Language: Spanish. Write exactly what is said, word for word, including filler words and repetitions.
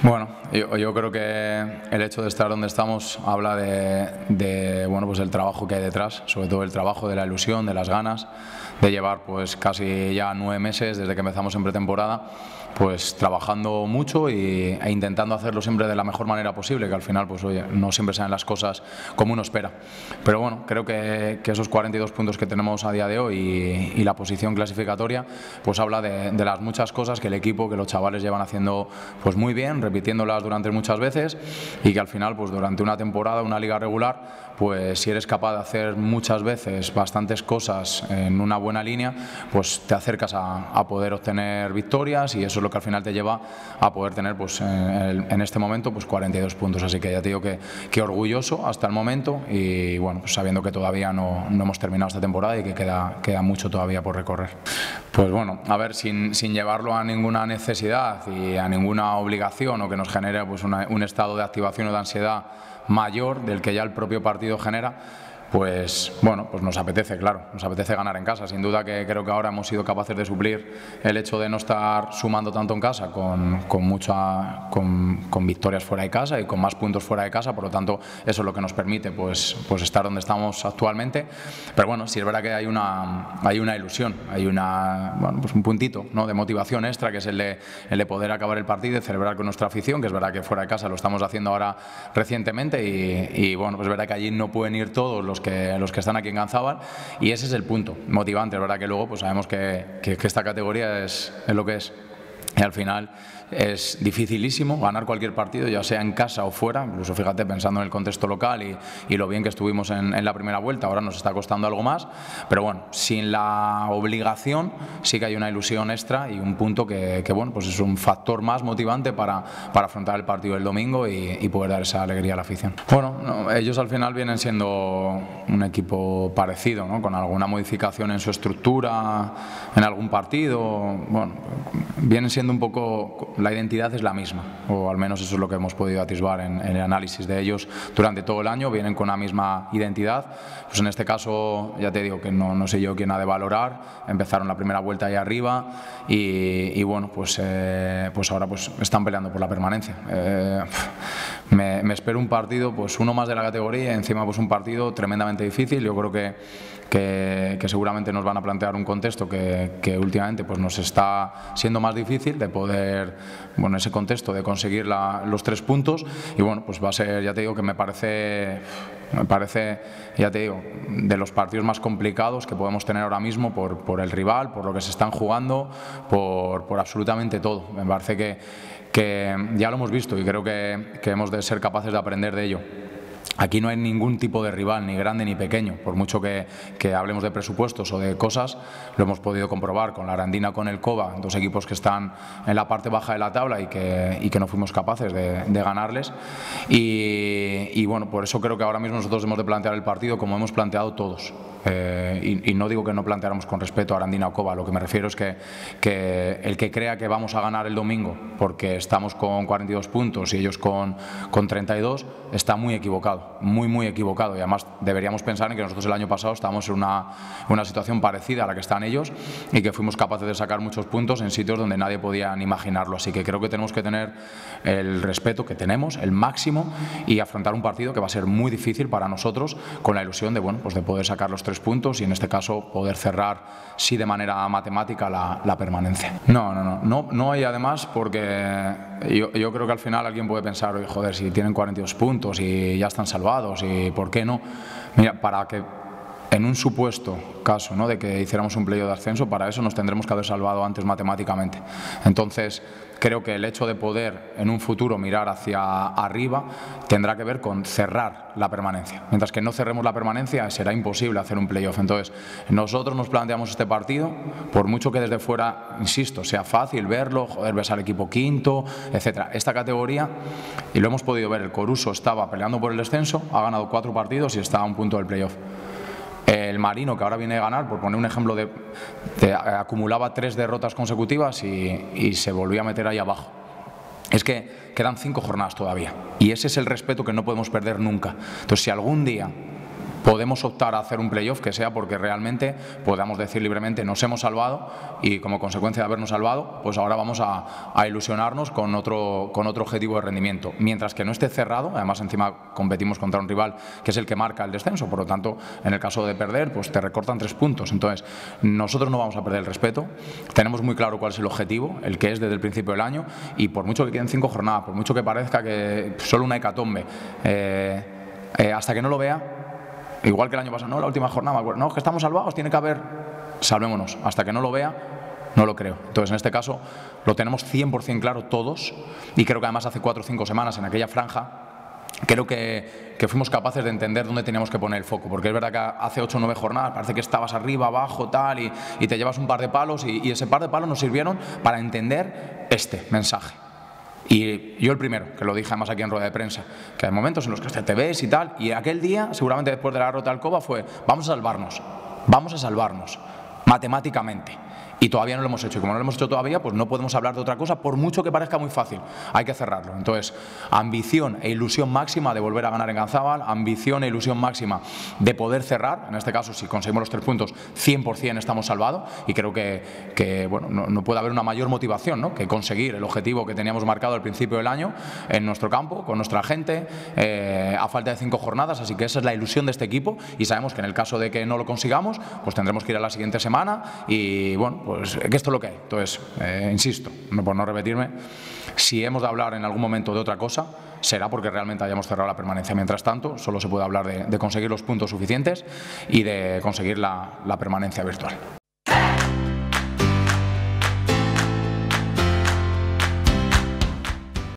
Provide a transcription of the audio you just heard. Bueno, yo, yo creo que el hecho de estar donde estamos habla de, de bueno, pues el trabajo que hay detrás, sobre todo el trabajo de la ilusión, de las ganas, de llevar pues casi ya nueve meses desde que empezamos en pretemporada, pues trabajando mucho y, e intentando hacerlo siempre de la mejor manera posible, que al final pues oye, no siempre salen las cosas como uno espera. Pero bueno, creo que, que esos cuarenta y dos puntos que tenemos a día de hoy y, y la posición clasificatoria, pues habla de, de las muchas cosas que el equipo, que los chavales llevan haciendo pues muy bien, repitiéndolas durante muchas veces, y que al final pues durante una temporada, una liga regular, pues si eres capaz de hacer muchas veces bastantes cosas en una buena línea, pues te acercas a, a poder obtener victorias, y eso es lo que al final te lleva a poder tener pues en, en este momento pues cuarenta y dos puntos. Así que ya te digo que, que orgulloso hasta el momento, y bueno, pues sabiendo que todavía no, no hemos terminado esta temporada y que queda, queda mucho todavía por recorrer. Pues bueno, a ver, sin, sin llevarlo a ninguna necesidad y a ninguna obligación, o que nos genere pues, una, un estado de activación o de ansiedad mayor del que ya el propio partido genera, pues bueno, pues nos apetece, claro, nos apetece ganar en casa. Sin duda que creo que ahora hemos sido capaces de suplir el hecho de no estar sumando tanto en casa con, con, mucha, con, con victorias fuera de casa y con más puntos fuera de casa, por lo tanto eso es lo que nos permite pues, pues estar donde estamos actualmente. Pero bueno, sí es verdad que hay una, hay una ilusión, hay una, bueno, pues un puntito, ¿no?, de motivación extra, que es el de, el de poder acabar el partido y de celebrar con nuestra afición, que es verdad que fuera de casa lo estamos haciendo ahora recientemente, y, y bueno, pues es verdad que allí no pueden ir todos los que los que están aquí en Ganzábal, y ese es el punto motivante. Es verdad que luego pues sabemos que, que, que esta categoría es, es lo que es, y al final es dificilísimo ganar cualquier partido, ya sea en casa o fuera, incluso fíjate pensando en el contexto local y, y lo bien que estuvimos en, en la primera vuelta. Ahora nos está costando algo más, pero bueno, sin la obligación sí que hay una ilusión extra y un punto que, que bueno, pues es un factor más motivante para, para afrontar el partido del domingo y, y poder dar esa alegría a la afición. Bueno, no, ellos al final vienen siendo un equipo parecido, ¿no?, con alguna modificación en su estructura, en algún partido, bueno, vienen siendo un poco... La identidad es la misma, o al menos eso es lo que hemos podido atisbar en, en el análisis de ellos durante todo el año. Vienen con la misma identidad, pues en este caso ya te digo que no, no sé yo quién ha de valorar. Empezaron la primera vuelta ahí arriba y, y bueno, pues, eh, pues ahora pues están peleando por la permanencia. Eh, me, me espero un partido, pues uno más de la categoría, y encima pues un partido tremendamente difícil. Yo creo que, que, que seguramente nos van a plantear un contexto que, que últimamente pues nos está siendo más difícil de poder... Bueno, ese contexto de conseguir la, los tres puntos, y bueno, pues va a ser, ya te digo, que me parece, me parece, ya te digo, de los partidos más complicados que podemos tener ahora mismo por, por el rival, por lo que se están jugando, por, por absolutamente todo. Me parece que, que ya lo hemos visto, y creo que, que hemos de ser capaces de aprender de ello. Aquí no hay ningún tipo de rival, ni grande ni pequeño. Por mucho que, que hablemos de presupuestos o de cosas, lo hemos podido comprobar con la Arandina, con el Cova, dos equipos que están en la parte baja de la tabla y que, y que no fuimos capaces de, de ganarles. Y, y bueno, por eso creo que ahora mismo nosotros hemos de plantear el partido como hemos planteado todos. Eh, y, y no digo que no planteáramos con respeto a Arandina o Cova, lo que me refiero es que, que el que crea que vamos a ganar el domingo porque estamos con cuarenta y dos puntos y ellos con, con treinta y dos está muy equivocado, muy muy equivocado, y además deberíamos pensar en que nosotros el año pasado estábamos en una, una situación parecida a la que están ellos, y que fuimos capaces de sacar muchos puntos en sitios donde nadie podía ni imaginarlo. Así que creo que tenemos que tener el respeto que tenemos, el máximo, y afrontar un partido que va a ser muy difícil para nosotros, con la ilusión de, bueno, pues de poder sacar los tres puntos y en este caso poder cerrar sí de manera matemática la, la permanencia. No, no, no, no, no hay además, porque yo, yo creo que al final alguien puede pensar, oye, joder, si tienen cuarenta y dos puntos y ya están salvados, y por qué no. Mira, para que en un supuesto caso, ¿no?, de que hiciéramos un playoff de ascenso, para eso nos tendremos que haber salvado antes matemáticamente. Entonces creo que el hecho de poder en un futuro mirar hacia arriba tendrá que ver con cerrar la permanencia. Mientras que no cerremos la permanencia será imposible hacer un playoff. Entonces nosotros nos planteamos este partido, por mucho que desde fuera, insisto, sea fácil verlo, joder, ves al equipo quinto, etcétera. Esta categoría, y lo hemos podido ver, el Coruso estaba peleando por el descenso, ha ganado cuatro partidos y está a un punto del playoff. El Marino, que ahora viene a ganar, por poner un ejemplo, de, de, acumulaba tres derrotas consecutivas y, y se volvió a meter ahí abajo. Es que quedan cinco jornadas todavía, y ese es el respeto que no podemos perder nunca. Entonces, si algún día podemos optar a hacer un playoff que sea porque realmente podamos decir libremente nos hemos salvado, y como consecuencia de habernos salvado, pues ahora vamos a, a ilusionarnos con otro, con otro objetivo de rendimiento. Mientras que no esté cerrado, además encima competimos contra un rival que es el que marca el descenso, por lo tanto, en el caso de perder, pues te recortan tres puntos. Entonces, nosotros no vamos a perder el respeto, tenemos muy claro cuál es el objetivo, el que es desde el principio del año, y por mucho que queden cinco jornadas, por mucho que parezca que solo una hecatombe, eh, eh, hasta que no lo vea, igual que el año pasado, no, la última jornada, no, que estamos salvados, tiene que haber, salvémonos, hasta que no lo vea. No lo creo. Entonces, en este caso, lo tenemos cien por cien claro todos, y creo que además hace cuatro o cinco semanas en aquella franja, creo que, que fuimos capaces de entender dónde teníamos que poner el foco, porque es verdad que hace ocho o nueve jornadas parece que estabas arriba, abajo, tal, y, y te llevas un par de palos, y, y ese par de palos nos sirvieron para entender este mensaje. Y yo el primero, que lo dije además aquí en rueda de prensa, que hay momentos en los que te ves y tal, y aquel día, seguramente después de la derrota de Alcoba, fue vamos a salvarnos, vamos a salvarnos, matemáticamente. Y todavía no lo hemos hecho, y como no lo hemos hecho todavía, pues no podemos hablar de otra cosa, por mucho que parezca muy fácil, hay que cerrarlo. Entonces, ambición e ilusión máxima de volver a ganar en Ganzábal, ambición e ilusión máxima de poder cerrar, en este caso si conseguimos los tres puntos, cien por cien estamos salvados, y creo que, que bueno, no, no puede haber una mayor motivación, ¿no?, que conseguir el objetivo que teníamos marcado al principio del año en nuestro campo, con nuestra gente, eh, a falta de cinco jornadas, así que esa es la ilusión de este equipo, y sabemos que en el caso de que no lo consigamos, pues tendremos que ir a la siguiente semana, y bueno, pues que esto es lo que hay. Entonces, eh, insisto, no, por no repetirme, si hemos de hablar en algún momento de otra cosa, será porque realmente hayamos cerrado la permanencia. Mientras tanto, solo se puede hablar de, de conseguir los puntos suficientes y de conseguir la, la permanencia virtual.